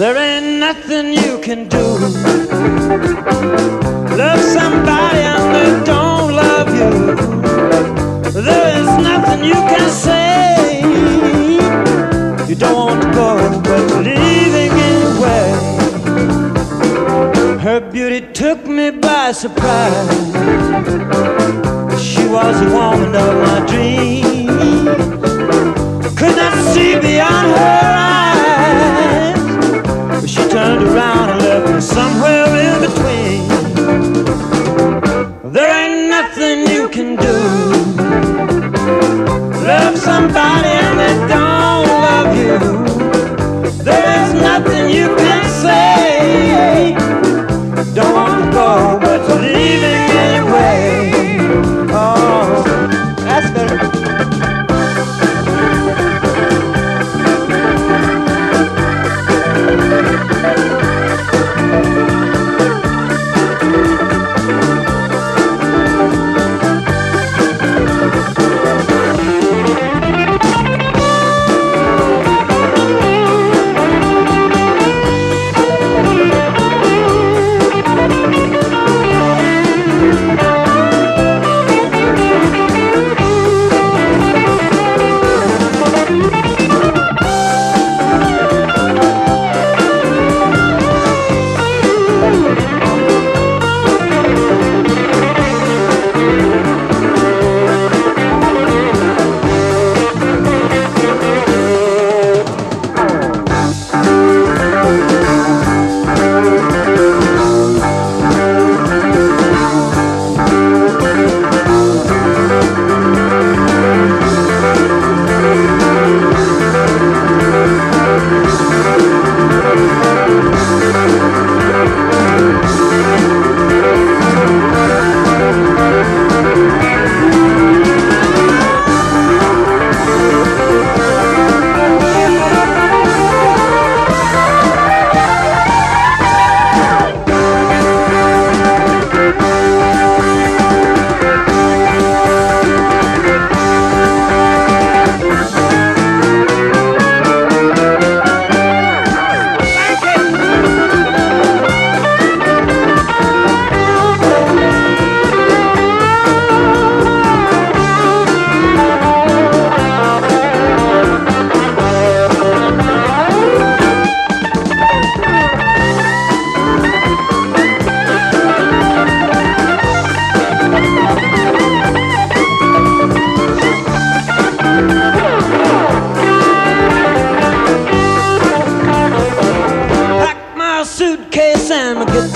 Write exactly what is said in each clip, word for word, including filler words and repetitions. There ain't nothing you can do. Love somebody and they don't love you. There is nothing you can say. You don't want to go, but leaving anyway. Her beauty took me by surprise. She was the woman of my dreams. Could not see beyond her eyes, but she turned around and left me somewhere in between. There ain't nothing you can do. Love somebody and they don't love you. There's nothing you can say. Don't want to go, but you're leaving anyway. Oh, that's better.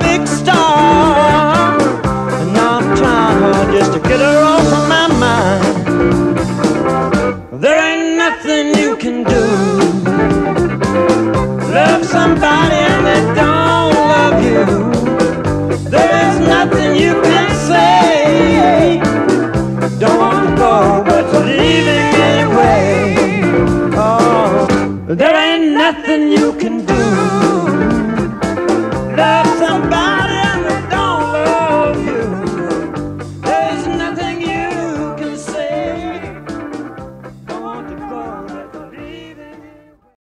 Big star, and now I'm trying hard just to get her.